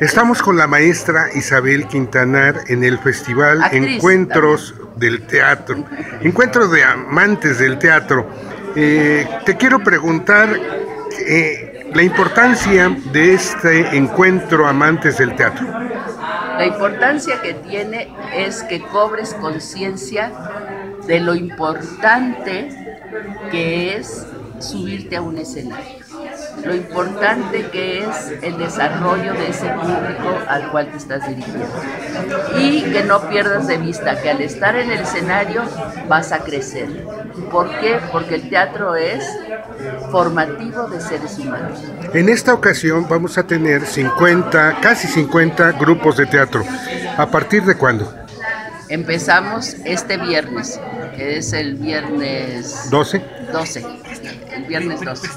Estamos con la maestra Isabel Quintanar en el Festival Encuentros del Teatro, Encuentro de Amantes del Teatro. Te quiero preguntar la importancia de este encuentro Amantes del Teatro. La importancia que tiene es que cobres conciencia de lo importante que es subirte a un escenario, lo importante que es el desarrollo de ese público al cual te estás dirigiendo, y que no pierdas de vista que al estar en el escenario vas a crecer. ¿Por qué? Porque el teatro es formativo de seres humanos. En esta ocasión vamos a tener casi 50 grupos de teatro. ¿A partir de cuándo? Empezamos este viernes, que es el viernes... ¿12? El viernes 12.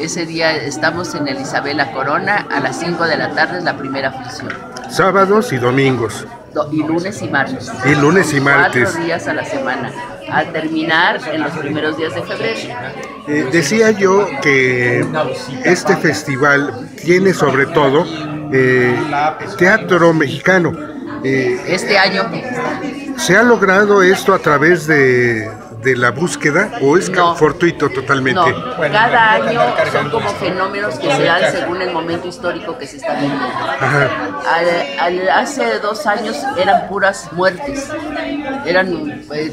Ese día estamos en el Isabela Corona, a las 5 de la tarde es la primera función. Sábados y domingos. Y lunes y martes. Y lunes y martes. 4 días a la semana, a terminar en los primeros días de febrero. Decía yo que este festival tiene sobre todo teatro mexicano. Este año. ¿Se ha logrado esto a través de la búsqueda o es fortuito totalmente? No, cada año son como fenómenos que se dan según el momento histórico que se está viviendo. Hace 2 años eran puras muertes,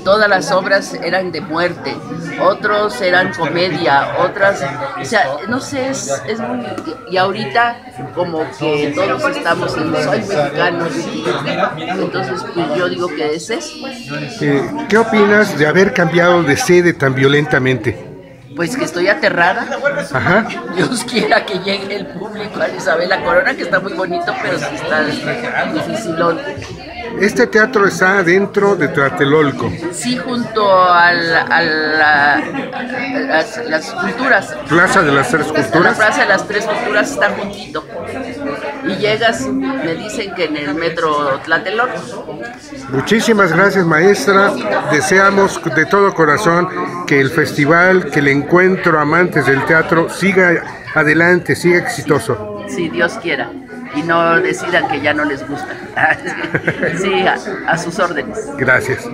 todas las obras eran de muerte, otros eran comedia, otras, o sea, no sé, es muy... Y ahorita como que todos estamos en soy mexicano, entonces pues yo digo que es eso. ¿Qué opinas de haber cambiado de sede tan violentamente? Pues que estoy aterrada. Ajá. Dios quiera que llegue el público a Isabela Corona, que está muy bonito, pero sí está dificilón. Este teatro está dentro de Tlatelolco. Sí, junto a las culturas. Plaza de las Tres Culturas. La Plaza de las Tres Culturas está juntito. Y llegas, me dicen que en el metro Tlatelolco. Muchísimas gracias, maestra. Deseamos de todo corazón que el festival, que el encuentro Amantes del Teatro siga adelante, siga exitoso. Si Dios quiera. Y no decidan que ya no les gusta. Sí, a sus órdenes. Gracias.